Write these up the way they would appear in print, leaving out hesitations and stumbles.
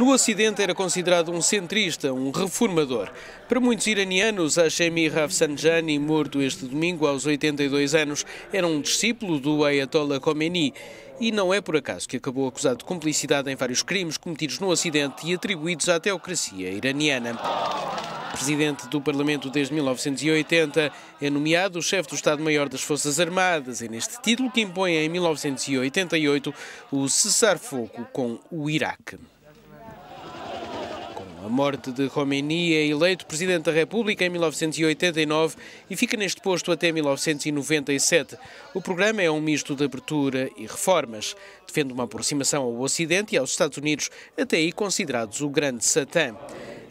No Ocidente era considerado um centrista, um reformador. Para muitos iranianos, Hashemi Rafsanjani, morto este domingo aos 82 anos, era um discípulo do Ayatollah Khomeini. E não é por acaso que acabou acusado de cumplicidade em vários crimes cometidos no Ocidente e atribuídos à teocracia iraniana. Presidente do Parlamento desde 1980, é nomeado chefe do Estado-Maior das Forças Armadas. É neste título que impõe em 1988 o cessar-fogo com o Iraque. Com a morte de Khomeini, é eleito Presidente da República em 1989 e fica neste posto até 1997. O programa é um misto de abertura e reformas. Defende uma aproximação ao Ocidente e aos Estados Unidos, até aí considerados o grande Satã.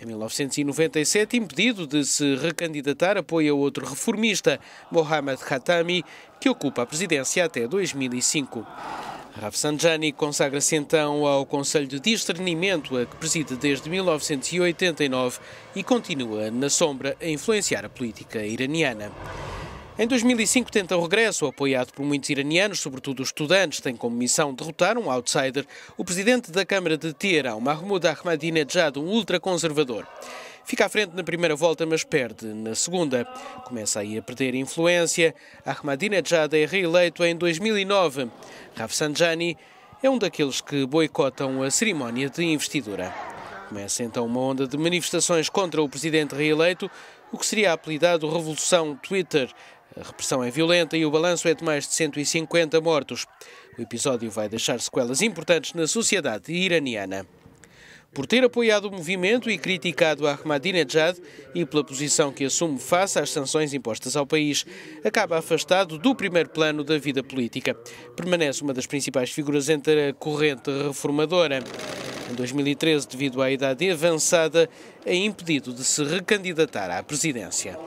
Em 1997, impedido de se recandidatar, apoia outro reformista, Mohamed Khatami, que ocupa a presidência até 2005. Rafsanjani consagra-se então ao Conselho de Discernimento, a que preside desde 1989 e continua na sombra a influenciar a política iraniana. Em 2005 tenta o regresso, apoiado por muitos iranianos, sobretudo estudantes. Tem como missão derrotar um outsider, o presidente da Câmara de Teherão, Mahmoud Ahmadinejad, um ultraconservador. Fica à frente na primeira volta, mas perde na segunda. Começa aí a perder influência. Ahmadinejad é reeleito em 2009. Rafsanjani é um daqueles que boicotam a cerimónia de investidura. Começa então uma onda de manifestações contra o presidente reeleito, o que seria apelidado Revolução Twitter. A repressão é violenta e o balanço é de mais de 150 mortos. O episódio vai deixar sequelas importantes na sociedade iraniana. Por ter apoiado o movimento e criticado Ahmadinejad e pela posição que assume face às sanções impostas ao país, acaba afastado do primeiro plano da vida política. Permanece uma das principais figuras entre a corrente reformadora. Em 2013, devido à idade avançada, é impedido de se recandidatar à presidência.